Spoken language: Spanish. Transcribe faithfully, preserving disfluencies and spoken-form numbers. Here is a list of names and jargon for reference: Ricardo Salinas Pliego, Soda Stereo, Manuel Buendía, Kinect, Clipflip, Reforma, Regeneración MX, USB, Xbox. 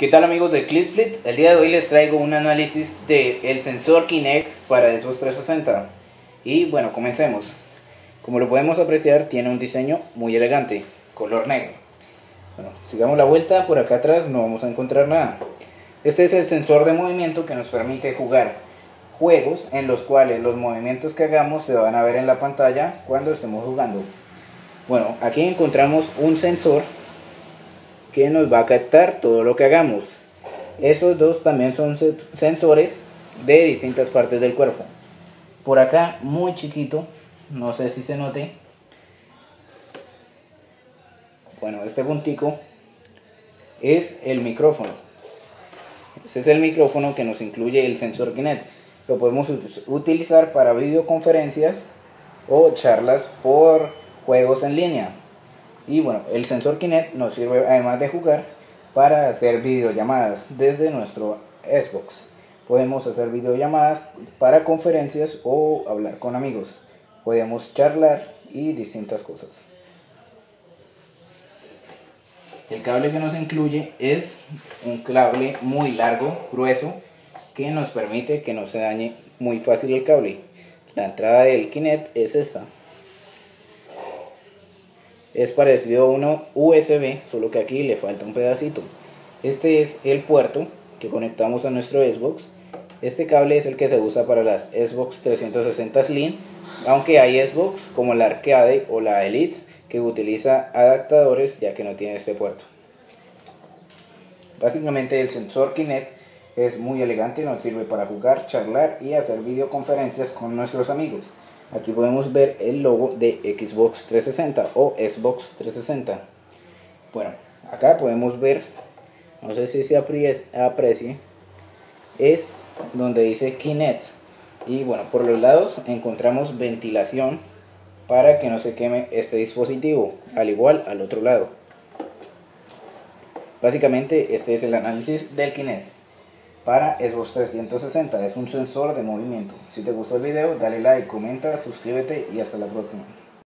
¿Qué tal amigos de Clipflip? El día de hoy les traigo un análisis del sensor Kinect para Xbox trescientos sesenta. Y bueno, comencemos. Como lo podemos apreciar, tiene un diseño muy elegante, color negro. Bueno, si damos la vuelta por acá atrás no vamos a encontrar nada. Este es el sensor de movimiento que nos permite jugar juegos en los cuales los movimientos que hagamos se van a ver en la pantalla cuando estemos jugando. Bueno, aquí encontramos un sensor que nos va a captar todo lo que hagamos. Estos dos también son sensores de distintas partes del cuerpo. Por acá, muy chiquito, no sé si se note. Bueno, este puntico es el micrófono. Este es el micrófono que nos incluye el sensor Kinect. Lo podemos utilizar para videoconferencias o charlas por juegos en línea. Y bueno, el sensor Kinect nos sirve, además de jugar, para hacer videollamadas desde nuestro Xbox. Podemos hacer videollamadas para conferencias o hablar con amigos. Podemos charlar y distintas cosas. El cable que nos incluye es un cable muy largo, grueso, que nos permite que no se dañe muy fácil el cable. La entrada del Kinect es esta. Es parecido a uno U S B, solo que aquí le falta un pedacito. Este es el puerto que conectamos a nuestro Xbox. Este cable es el que se usa para las Xbox trescientos sesenta Slim, aunque hay Xbox como la Arcade o la Elite que utiliza adaptadores ya que no tiene este puerto. Básicamente el sensor Kinect es muy elegante, nos sirve para jugar, charlar y hacer videoconferencias con nuestros amigos. Aquí podemos ver el logo de Xbox trescientos sesenta o Xbox trescientos sesenta. Bueno, acá podemos ver, no sé si se aprecie, es donde dice Kinect. Y bueno, por los lados encontramos ventilación para que no se queme este dispositivo, al igual al otro lado. Básicamente este es el análisis del Kinect para Xbox trescientos sesenta. Es un sensor de movimiento. Si te gustó el video, dale like, comenta, suscríbete y hasta la próxima.